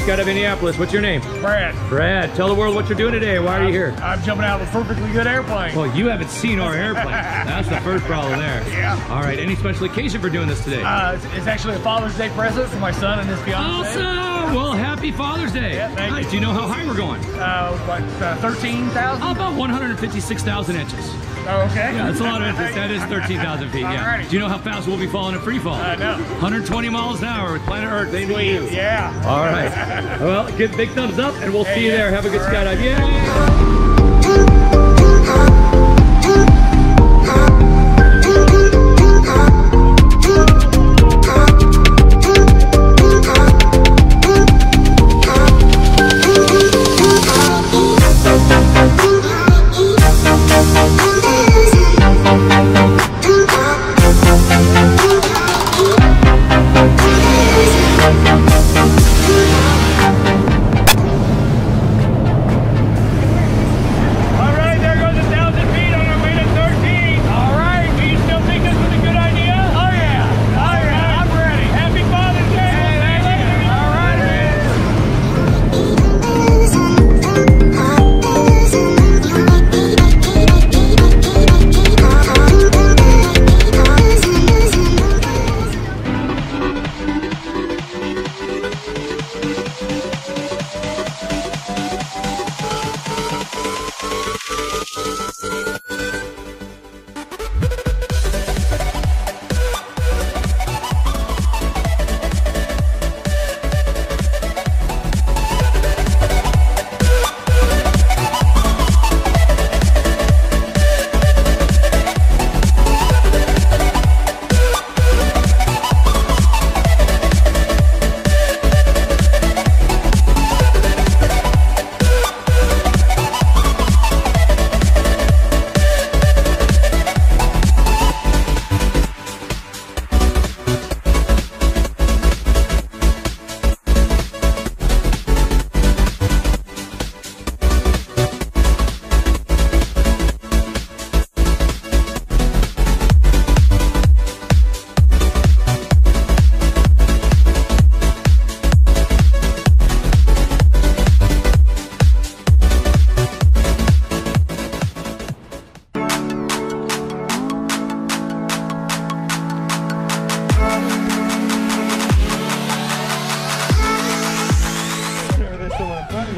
Skydive of Indianapolis. What's your name? Brad. Brad, tell the world what you're doing today. Why are you here? I'm jumping out of a perfectly good airplane. Well, you haven't seen our airplane. That's the first problem there. Yeah. All right, any special occasion for doing this today? It's actually a Father's Day present for my son and his fiance. Awesome! Well, happy Father's Day. Yeah, thank you. Do you know how high we're going? 13,000? About 156,000 inches. Oh, okay. Yeah, that's a lot of inches. That is 13,000 feet, yeah. Alrighty. Do you know how fast we'll be falling in free fall? No. 120 miles an hour with Planet Earth. They need you. Yeah. All right. Well, give big thumbs up, and we'll see you there. Have a good skydive. Yeah.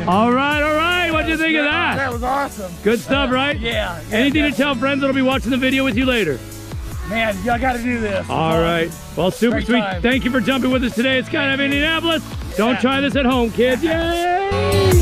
All right. What did you think of that? That was awesome. Good stuff, right? Yeah. Anything to tell friends that'll be watching the video with you later? Man, y'all got to do this. All right. Well, super sweet. Time. Thank you for jumping with us today. It's Skydive of Indianapolis. Don't try this at home, kids. Yay!